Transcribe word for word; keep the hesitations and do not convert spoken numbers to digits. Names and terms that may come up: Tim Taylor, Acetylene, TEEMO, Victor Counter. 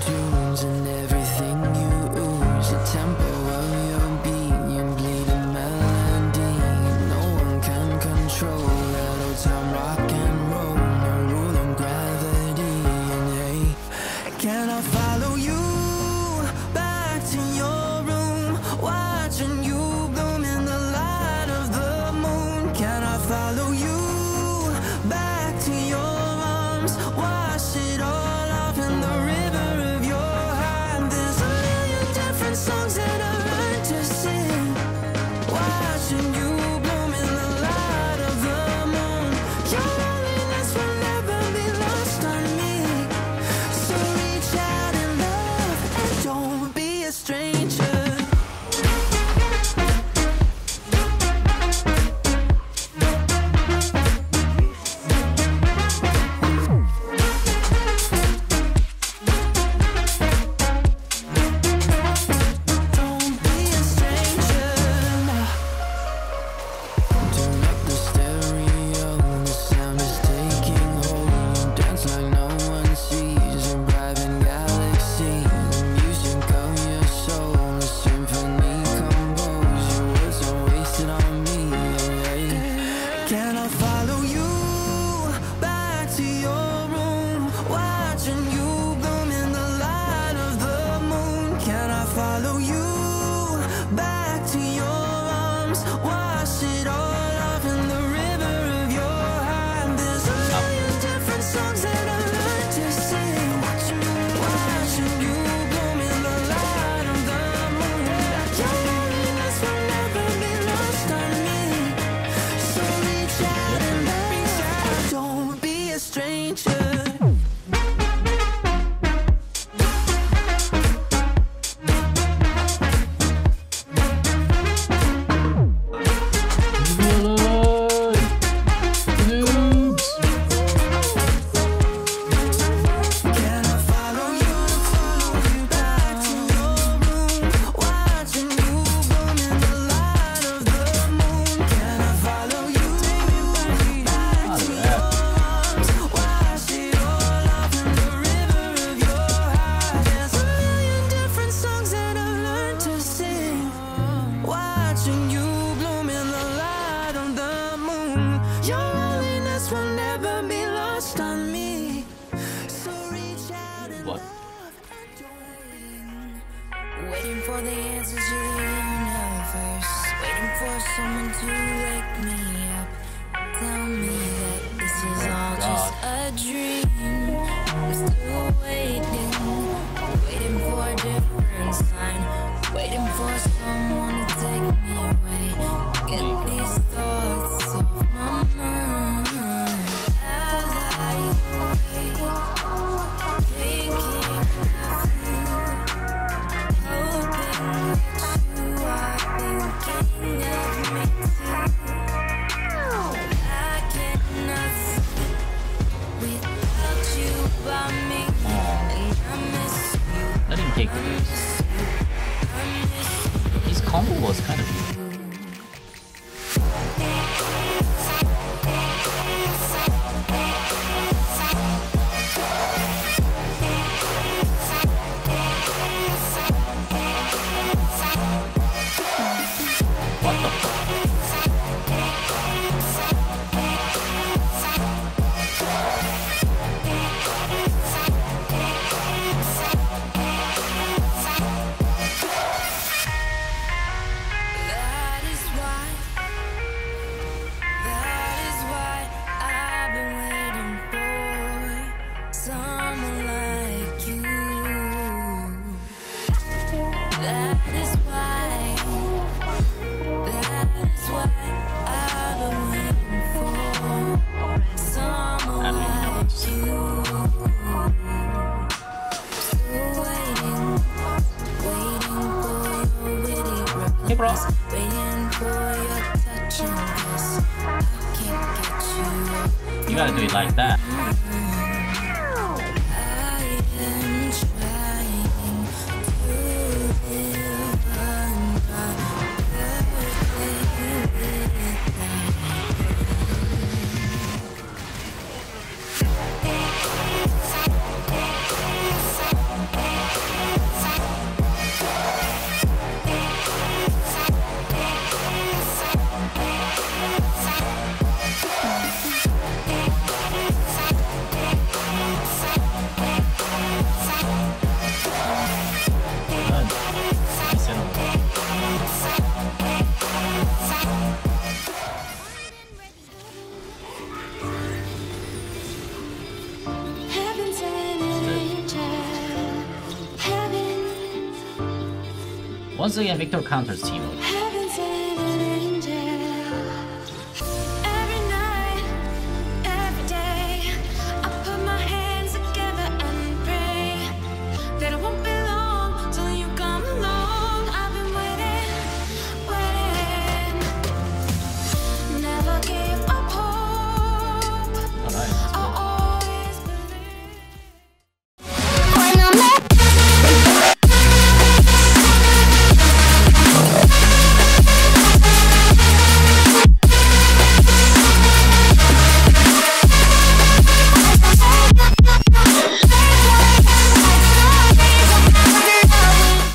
tunes and everything you ooze, the tempo of your beat, you bleed a melody. No one can control that old time rock and roll, no rule of gravity. And hey, can I follow you back to your room, watching you bloom in the light of the moon? Can I follow you back to your arms, wash it all? Once again, Victor counters TEEMO.